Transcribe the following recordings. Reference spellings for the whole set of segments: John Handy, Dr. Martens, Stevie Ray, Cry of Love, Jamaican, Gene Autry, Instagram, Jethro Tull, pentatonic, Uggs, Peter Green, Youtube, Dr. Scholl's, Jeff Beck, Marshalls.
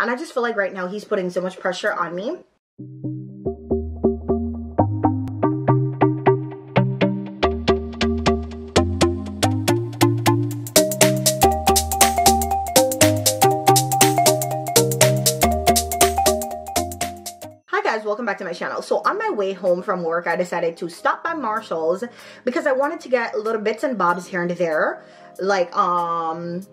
And I just feel like right now he's putting so much pressure on me. Welcome back to my channel. So on my way home from work, I decided to stop by Marshalls because I wanted to get little bits and bobs here and there, like some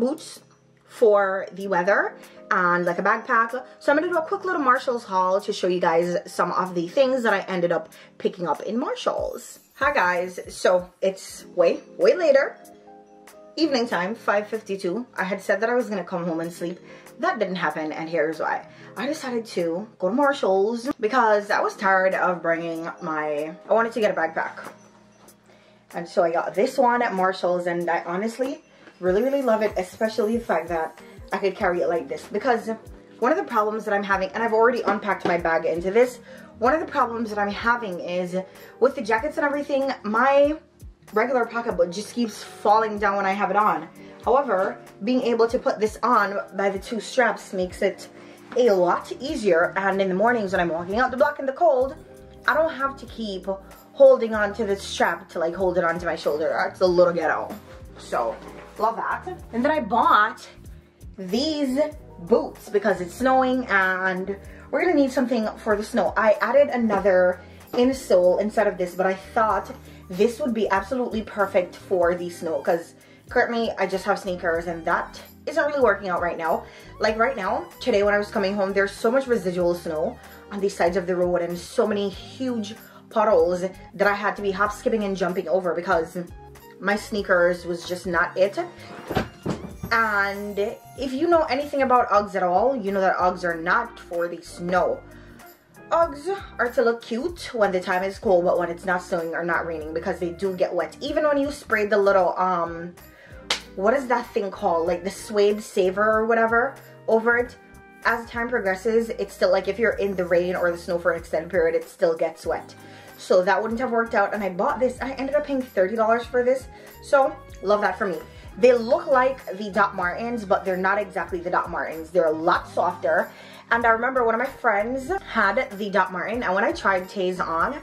boots for the weather and like a backpack. So I'm gonna do a quick little Marshalls haul to show you guys some of the things that I ended up picking up in Marshalls. Hi guys, so it's way later, evening time, 5:52. I had said that I was gonna come home and sleep. That didn't happen, and here's why. I decided to go to Marshalls because I was tired of bringing I wanted to get a backpack. And so I got this one at Marshalls, and I honestly really love it, especially the fact that I could carry it like this. Because one of the problems that I'm having, and I've already unpacked my bag into this, one of the problems that I'm having is with the jackets and everything, my regular pocketbook just keeps falling down when I have it on. However, being able to put this on by the two straps makes it a lot easier, and in the mornings when I'm walking out the block in the cold, I don't have to keep holding on to this strap to like hold it onto my shoulder. That's a little ghetto. So, love that. And then I bought these boots because it's snowing and we're gonna need something for the snow. I added another insole inside of this, but I thought this would be absolutely perfect for the snow because currently I just have sneakers and that isn't really working out right now. Like right now, today when I was coming home, there's so much residual snow on the sides of the road and so many huge puddles that I had to be hop, skipping and jumping over because my sneakers was just not it. And if you know anything about Uggs at all, you know that Uggs are not for the snow. Uggs are to look cute when the time is cold, but when it's not snowing or not raining, because they do get wet. Even when you spray the little, what is that thing called? Like the suede saver or whatever over it. As time progresses, it's still like if you're in the rain or the snow for an extended period, it still gets wet. So that wouldn't have worked out. And I bought this. I ended up paying $30 for this. So love that for me. They look like the Dr. Martens, but they're not exactly the Dr. Martens. They're a lot softer. And I remember one of my friends had the Dr. Martens, and when I tried Taze on,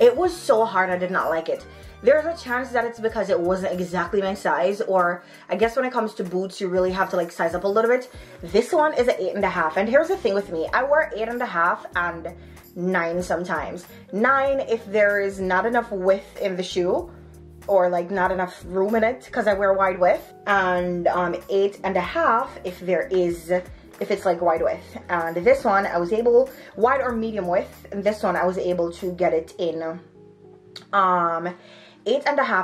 it was so hard, I did not like it. There's a chance that it's because it wasn't exactly my size, or I guess when it comes to boots, you really have to like size up a little bit. This one is an 8.5, and here's the thing with me. I wear 8.5 and 9 sometimes. 9 if there is not enough width in the shoe, or like not enough room in it, because I wear wide width. And 8.5 if there is... if it's like wide width. And this one I was able, wide or medium width, and this one I was able to get it in 8.5,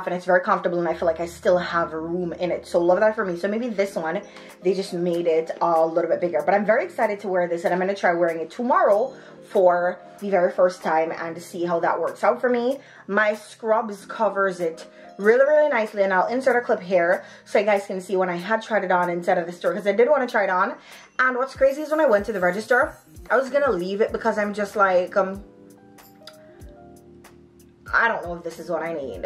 and it's very comfortable, and I feel like I still have room in it, so love that for me. So maybe this one, they just made it a little bit bigger, but I'm very excited to wear this, and I'm gonna try wearing it tomorrow for the very first time and see how that works out for me. My scrubs covers it really nicely, and I'll insert a clip here so you guys can see when I had tried it on instead of the store, because I did want to try it on. And what's crazy is when I went to the register, I was gonna leave it because I'm just like, I don't know if this is what I need,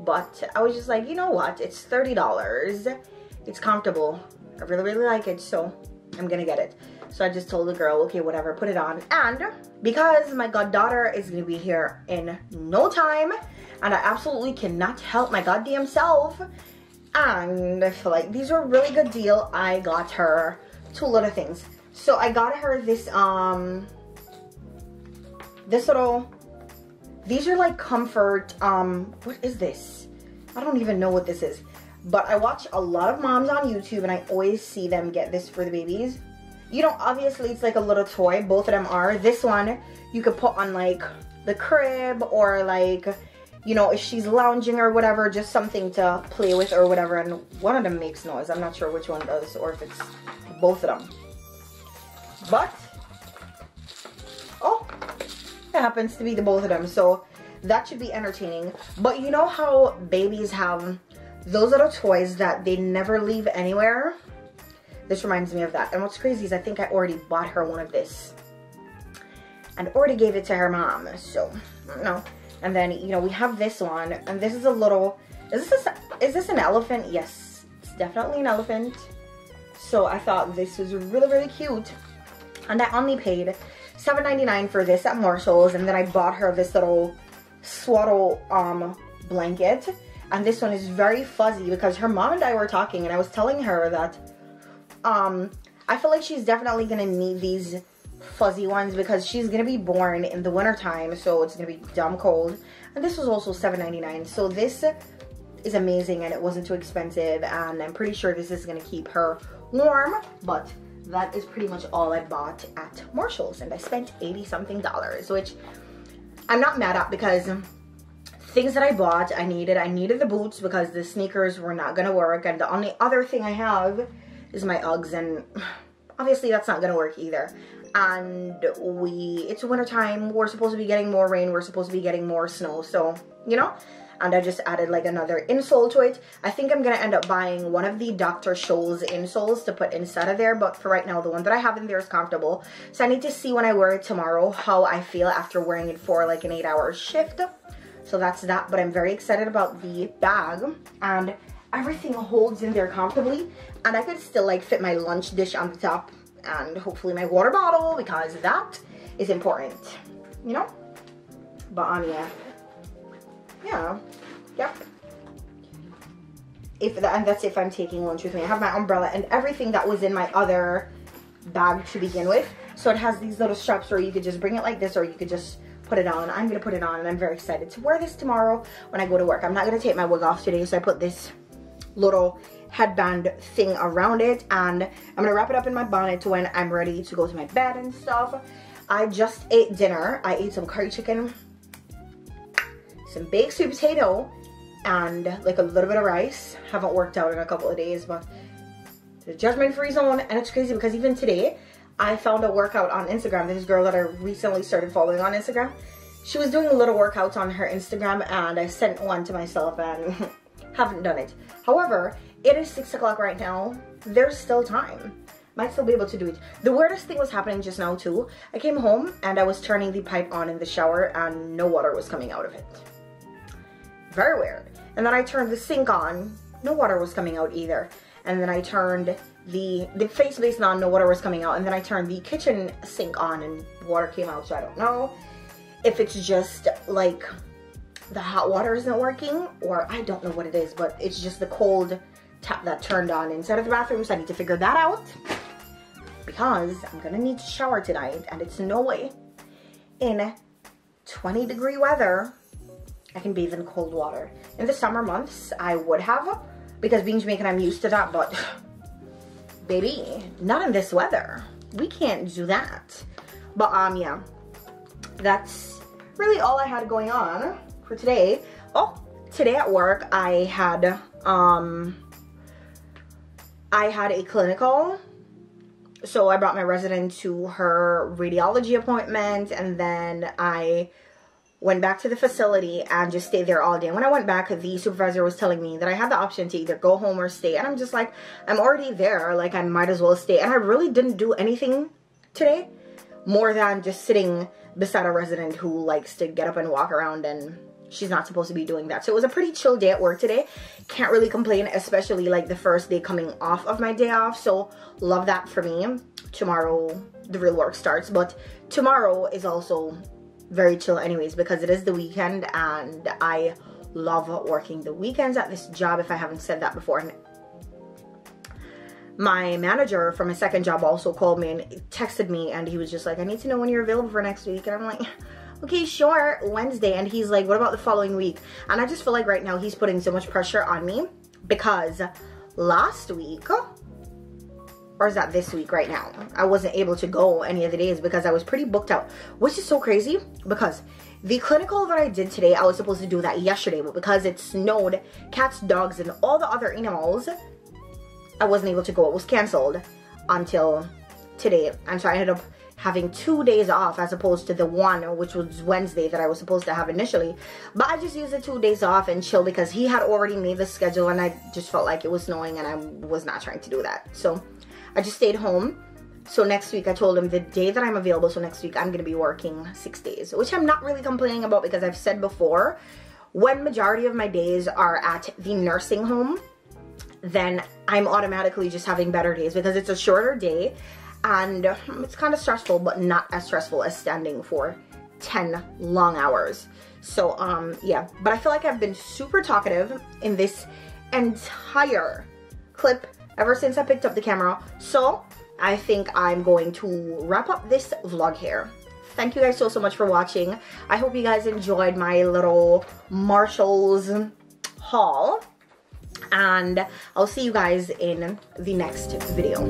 but I was just like, you know what, it's $30, it's comfortable, I really like it, so I'm gonna get it. So I just told the girl, okay, whatever, put it on. And because my goddaughter is gonna be here in no time, and I absolutely cannot help my goddamn self, and I feel like these are a really good deal, I got her two little things. So I got her this, this little, these are like comfort, what is this? I don't even know what this is. But I watch a lot of moms on YouTube, and I always see them get this for the babies. You know, obviously it's like a little toy. Both of them are. This one you could put on like the crib, or like, you know, if she's lounging or whatever, just something to play with or whatever. And one of them makes noise. I'm not sure which one does, or if it's both of them. But, oh, it happens to be the both of them. So that should be entertaining. But you know how babies have those little toys that they never leave anywhere? This reminds me of that. And what's crazy is I think I already bought her one of this and already gave it to her mom, so I don't know. And then, you know, we have this one, and this is a little, is this an elephant? Yes, it's definitely an elephant. So I thought this was really, really cute. And I only paid $7.99 for this at Marshalls. And then I bought her this little swaddle blanket. And this one is very fuzzy because her mom and I were talking. And I was telling her that I feel like she's definitely going to need these fuzzy ones because she's going to be born in the wintertime. So it's going to be dumb cold. And this was also $7.99. So this is amazing and it wasn't too expensive. And I'm pretty sure this is going to keep her warm. But that is pretty much all I bought at Marshalls, and I spent $80 something, which I'm not mad at because things that I bought I needed the boots because the sneakers were not gonna work, and the only other thing I have is my Uggs, and obviously that's not gonna work either. And it's wintertime, we're supposed to be getting more rain, we're supposed to be getting more snow, so you know. And I just added like another insole to it. I think I'm going to end up buying one of the Dr. Scholl's insoles to put inside of there. But for right now, the one that I have in there is comfortable. So I need to see when I wear it tomorrow how I feel after wearing it for like an 8-hour shift. So that's that. But I'm very excited about the bag. And everything holds in there comfortably. And I could still like fit my lunch dish on the top. And hopefully my water bottle, because that is important. You know? But yeah. And that's if I'm taking lunch with me. I have my umbrella and everything that was in my other bag to begin with. So it has these little straps where you could just bring it like this or you could just put it on. I'm going to put it on and I'm very excited to wear this tomorrow when I go to work. I'm not going to take my wig off today, so I put this little headband thing around it. And I'm going to wrap it up in my bonnet when I'm ready to go to my bed and stuff. I just ate dinner. I ate some curry chicken, some baked sweet potato, and like a little bit of rice. Haven't worked out in a couple of days, but the judgment-free zone. And it's crazy because even today, I found a workout on Instagram. This girl that I recently started following on Instagram, she was doing little workouts on her Instagram, and I sent one to myself and haven't done it. However, it is 6 o'clock right now. There's still time. Might still be able to do it. The weirdest thing was happening just now too. I came home and I was turning the pipe on in the shower, and no water was coming out of it. Very weird. And then I turned the sink on, no water was coming out either. And then I turned the face basin on, no water was coming out. And then I turned the kitchen sink on and water came out. So I don't know if it's just like the hot water isn't working, or I don't know what it is, but it's just the cold tap that turned on inside of the bathroom. So I need to figure that out because I'm gonna need to shower tonight, and it's no way in 20-degree weather I can bathe in cold water. In the summer months, I would have, because being Jamaican, I'm used to that, but baby, not in this weather. We can't do that. But yeah, that's really all I had going on for today. Oh, today at work, I had a clinical. So I brought my resident to her radiology appointment, and then I went back to the facility and just stayed there all day. And when I went back, the supervisor was telling me that I had the option to either go home or stay. And I'm just like, I'm already there. Like, I might as well stay. And I really didn't do anything today more than just sitting beside a resident who likes to get up and walk around, and she's not supposed to be doing that. So it was a pretty chill day at work today. Can't really complain, especially like the first day coming off of my day off. So love that for me. Tomorrow, the real work starts. But tomorrow is also very chill anyways because it is the weekend, and I love working the weekends at this job, if I haven't said that before. And my manager from my second job also called me and texted me, and he was just like, I need to know when you're available for next week. And I'm like, okay, sure, Wednesday. And he's like, what about the following week? And I just feel like right now he's putting so much pressure on me because last week, or is that this week right now? I wasn't able to go any of the days because I was pretty booked out, which is so crazy because the clinical that I did today, I was supposed to do that yesterday, but because it snowed, cats, dogs, and all the other animals, I wasn't able to go. It was canceled until today. And so I ended up having 2 days off as opposed to the one, which was Wednesday, that I was supposed to have initially. But I just used the 2 days off and chill because he had already made the schedule, and I just felt like it was snowing and I was not trying to do that. So I just stayed home. So next week, I told him the day that I'm available, so next week I'm going to be working 6 days, which I'm not really complaining about because I've said before, when majority of my days are at the nursing home, then I'm automatically just having better days because it's a shorter day and it's kind of stressful, but not as stressful as standing for 10 long hours. So yeah, but I feel like I've been super talkative in this entire clip ever since I picked up the camera. So I think I'm going to wrap up this vlog here. Thank you guys so much for watching. I hope you guys enjoyed my little Marshalls haul, and I'll see you guys in the next video.